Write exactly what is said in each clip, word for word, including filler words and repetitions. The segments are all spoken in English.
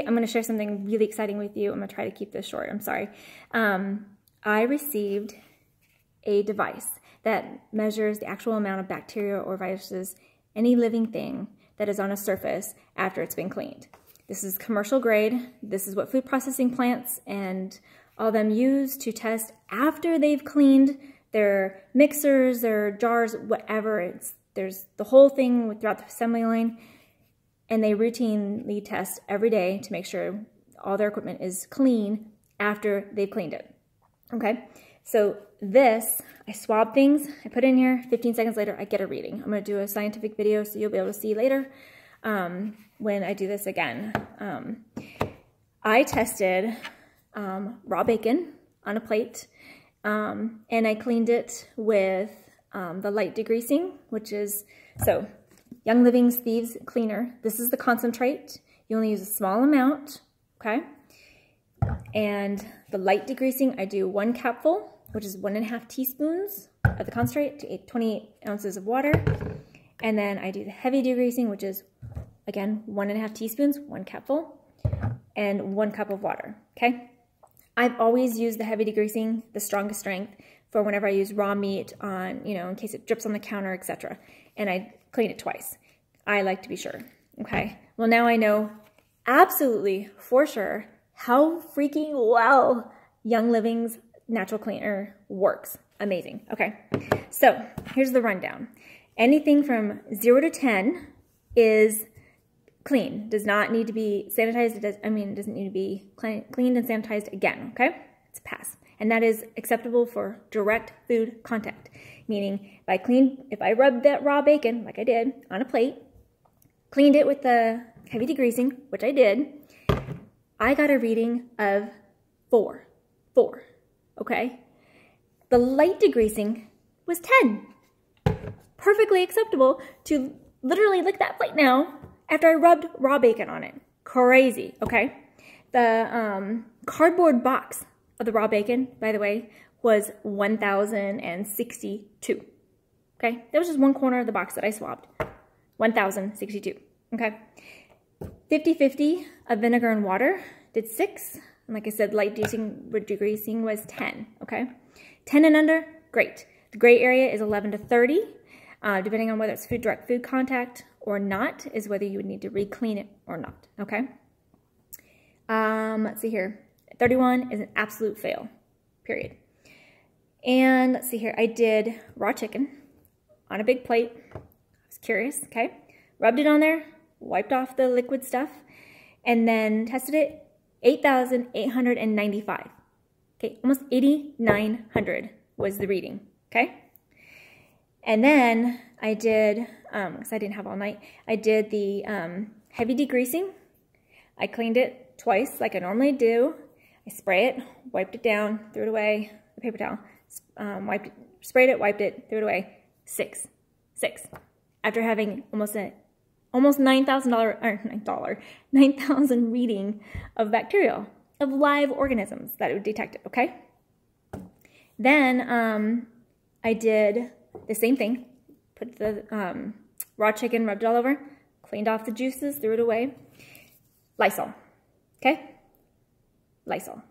today I'm going to share something really exciting with you. I'm going to try to keep this short. I'm sorry. Um, I received a device that measures the actual amount of bacteria or viruses, any living thing that is on a surface after it's been cleaned. This is commercial grade. This is what food processing plants and all them use to test after they've cleaned their mixers, their jars, whatever. It's, there's the whole thing throughout the assembly line, and they routinely test every day to make sure all their equipment is clean after they've cleaned it. Okay, so this, I swab things, I put it in here, fifteen seconds later, I get a reading. I'm gonna do a scientific video so you'll be able to see later um, when I do this again. Um, I tested um, raw bacon on a plate um, and I cleaned it with um, the light degreasing, which is, so Young Living's Thieves Cleaner. This is the concentrate. You only use a small amount, okay? And the light degreasing, I do one capful, which is one and a half teaspoons of the concentrate to twenty-eight ounces of water. And then I do the heavy degreasing, which is, again, one and a half teaspoons, one capful, and one cup of water, okay? I've always used the heavy degreasing, the strongest strength, for whenever I use raw meat on, you know, in case it drips on the counter, et cetera. And I clean it twice. I like to be sure, okay? Well, now I know absolutely for sure how freaking well Young Living's natural cleaner works. Amazing. Okay, so here's the rundown. Anything from zero to ten is clean. Does not need to be sanitized. It does, I mean, it doesn't need to be cleaned and sanitized again, okay? It's a pass. And that is acceptable for direct food contact, meaning if I clean, if I rubbed that raw bacon, like I did, on a plate, cleaned it with the heavy degreasing, which I did, I got a reading of four, four, okay? The light degreasing was ten. Perfectly acceptable to literally lick that plate now after I rubbed raw bacon on it. Crazy, okay? The um, cardboard box of the raw bacon, by the way, was one thousand sixty-two, okay? That was just one corner of the box that I swabbed, one thousand sixty-two, okay? fifty fifty of vinegar and water did six. And like I said, light degreasing was ten, okay? ten and under, great. The gray area is eleven to thirty. Uh, depending on whether it's food direct food contact or not is whether you would need to re-clean it or not, okay? Um, let's see here. thirty-one is an absolute fail, period. And let's see here. I did raw chicken on a big plate. I was curious, okay? Rubbed it on there, wiped off the liquid stuff, and then tested it, eight thousand eight hundred ninety-five. Okay, almost eighty-nine hundred was the reading, okay? And then I did, um, because I didn't have all night, I did the um, heavy degreasing. I cleaned it twice like I normally do. I spray it, wiped it down, threw it away, the paper towel, um, wiped it, sprayed it, wiped it, threw it away, six, six. After having almost a Almost nine thousand dollars or nine thousand dollars, nine thousand reading of bacterial, of live organisms that it would detect it, okay? Then um, I did the same thing, put the um, raw chicken, rubbed it all over, cleaned off the juices, threw it away. Lysol, okay? Lysol.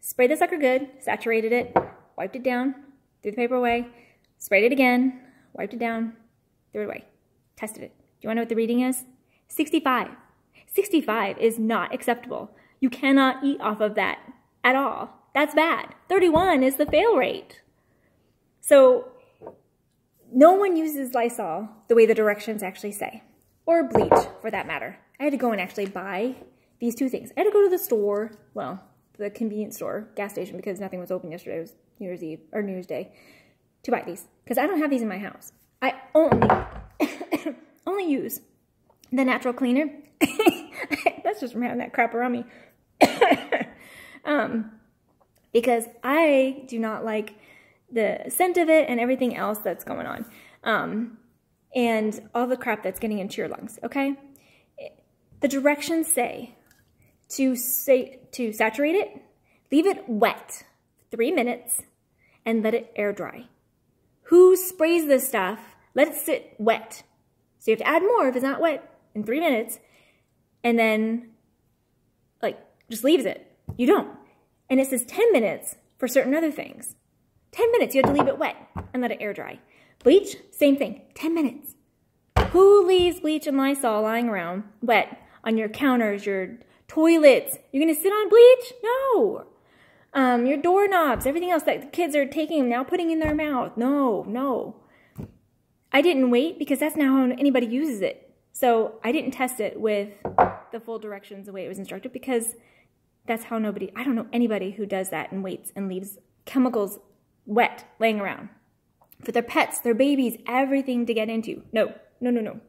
Sprayed the sucker good, saturated it, wiped it down, threw the paper away, sprayed it again, wiped it down, threw it away, tested it. Do you want to know what the reading is? sixty-five. sixty-five is not acceptable. You cannot eat off of that at all. That's bad. thirty-one is the fail rate. So no one uses Lysol the way the directions actually say, or bleach for that matter. I had to go and actually buy these two things. I had to go to the store, well, the convenience store, gas station, because nothing was open yesterday. It was New Year's Eve or New Year's Day to buy these because I don't have these in my house. I only... only use the natural cleaner. That's just from having that crap around me. um, because I do not like the scent of it and everything else that's going on. Um, and all the crap that's getting into your lungs, okay? The directions say to, say to saturate it, leave it wet three minutes, and let it air dry. Who sprays this stuff? Let it sit wet. So you have to add more if it's not wet in three minutes, and then just leaves it. You don't. And it says ten minutes for certain other things. ten minutes, you have to leave it wet and let it air dry. Bleach, same thing, ten minutes. Who leaves bleach and Lysol lying around wet on your counters, your toilets? You're gonna sit on bleach? No. Um, your doorknobs, everything else that the kids are taking and now putting in their mouth. No, no. I didn't wait because that's not how anybody uses it. So I didn't test it with the full directions the way it was instructed because that's how nobody, I don't know anybody who does that and waits and leaves chemicals wet, laying around. For their pets, their babies, everything to get into. No, no, no, no.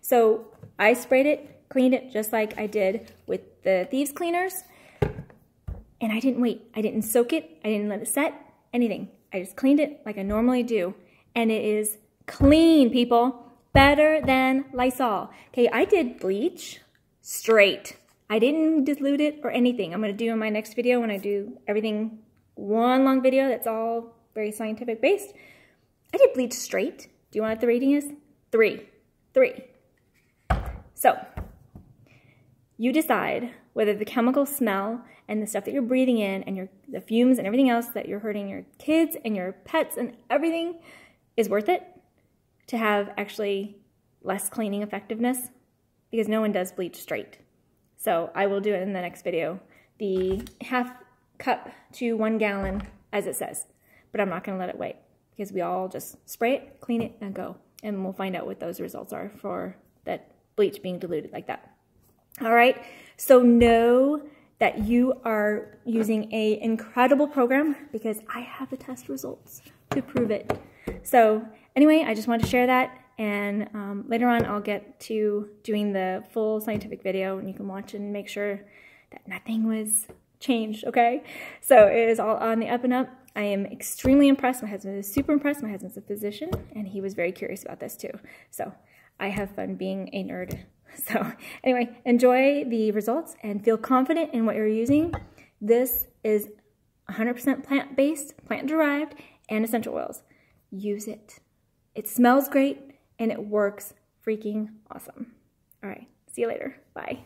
So I sprayed it, cleaned it just like I did with the thieves cleaners. And I didn't wait. I didn't soak it. I didn't let it set, anything. I just cleaned it like I normally do. And it is clean, people. Better than Lysol. Okay, I did bleach straight. I didn't dilute it or anything. I'm going to do in my next video when I do everything one long video that's all very scientific based. I did bleach straight. Do you want what the rating is? Three. Three. So, you decide whether the chemical smell and the stuff that you're breathing in and your the fumes and everything else that you're hurting your kids and your pets and everything is worth it to have actually less cleaning effectiveness because no one does bleach straight. So, I will do it in the next video. The half cup to one gallon as it says, but I'm not going to let it wait because we all just spray it, clean it, and go, and we'll find out what those results are for that bleach being diluted like that. All right, so know that you are using a incredible program because I have the test results to prove it. So anyway, I just wanted to share that, and um, later on I'll get to doing the full scientific video and you can watch and make sure that nothing was changed, okay? So it is all on the up and up. I am extremely impressed. My husband is super impressed. My husband's a physician, and he was very curious about this too. So I have fun being a nerd. So anyway, enjoy the results and feel confident in what you're using. This is one hundred percent plant-based, plant-derived, and essential oils. Use it. It smells great, and it works freaking awesome. All right, see you later. Bye.